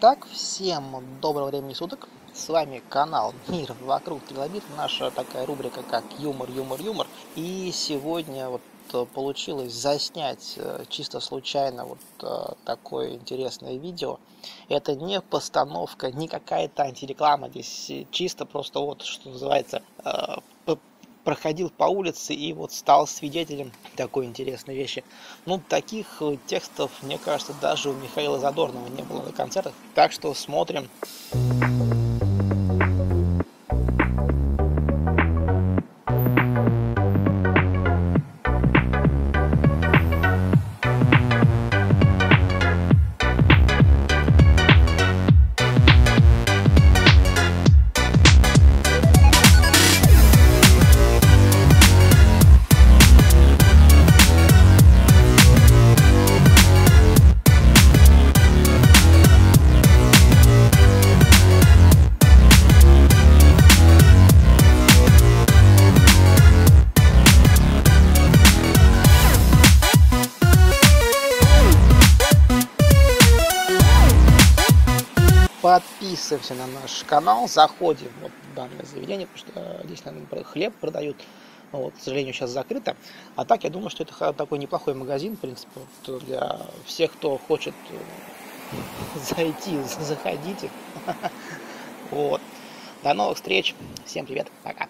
Итак, всем доброго времени суток, с вами канал Мир Вокруг Трилобита, наша такая рубрика как юмор, юмор, юмор. И сегодня вот получилось заснять чисто случайно вот такое интересное видео. Это не постановка, не какая-то антиреклама, здесь чисто просто вот, что называется, проходил по улице и вот стал свидетелем такой интересной вещи. Ну, таких текстов, мне кажется, даже у Михаила Задорного не было на концертах. Так что смотрим. Подписываемся на наш канал, заходим вот в данное заведение, потому что здесь, наверное, хлеб продают. Вот, к сожалению, сейчас закрыто. А так, я думаю, что это такой неплохой магазин, в принципе, для всех, кто хочет зайти, заходите. Вот. До новых встреч. Всем привет. Пока.